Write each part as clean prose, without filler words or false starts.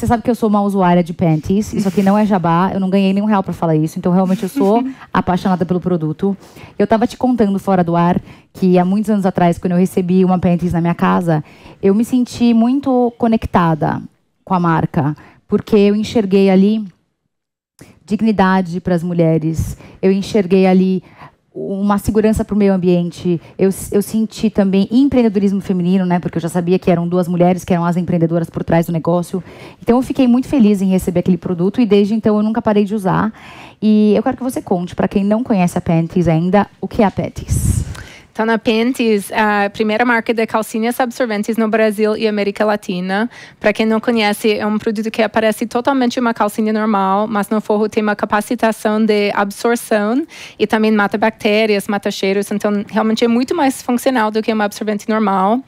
Você sabe que eu sou uma usuária de Pantys. Isso aqui não é jabá. Eu não ganhei nenhum real pra falar isso. Então, realmente, eu sou apaixonada pelo produto. Eu tava te contando fora do ar que há muitos anos atrás, quando eu recebi uma Pantys na minha casa, eu me senti muito conectada com a marca. Porque eu enxerguei ali dignidade para as mulheres. Eu enxerguei ali uma segurança para o meio ambiente. Eu senti também empreendedorismo feminino, né? Porque eu já sabia que eram duas mulheres que eram as empreendedoras por trás do negócio. Então, eu fiquei muito feliz em receber aquele produto e, desde então, eu nunca parei de usar. E eu quero que você conte, para quem não conhece a Pantys ainda, o que é a Pantys. Então, a Pantys, a primeira marca de calcinhas absorventes no Brasil e América Latina. Para quem não conhece, é um produto que aparece totalmente uma calcinha normal, mas no forro tem uma capacitação de absorção e também mata bactérias, mata cheiros. Então, realmente é muito mais funcional do que uma absorvente normal.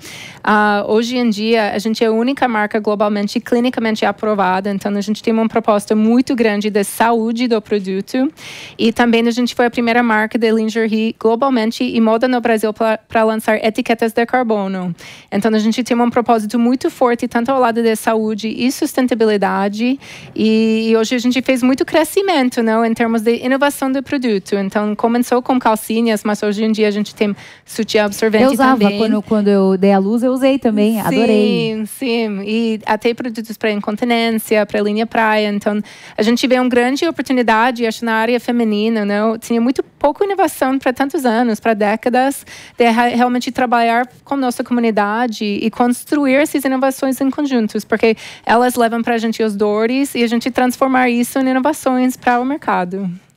Hoje em dia, a gente é a única marca globalmente clinicamente aprovada. Então, a gente tem uma proposta muito grande de saúde do produto. E também a gente foi a primeira marca de lingerie globalmente e moda no Brasil para lançar etiquetas de carbono. Então, a gente tem um propósito muito forte, tanto ao lado de saúde e sustentabilidade. E hoje a gente fez muito crescimento, não, em termos de inovação do produto. Então, começou com calcinhas, mas hoje em dia a gente tem sutiã absorvente também. Eu usava também. Quando eu dei à luz, eu usei também, adorei. Sim, sim. E até produtos para incontinência, para linha praia. Então, a gente vê uma grande oportunidade, acho, na área feminina, não? Tinha muito pouca inovação para tantos anos, para décadas, de realmente trabalhar com nossa comunidade e construir essas inovações em conjuntos, porque elas levam para a gente as dores e a gente transformar isso em inovações para o mercado.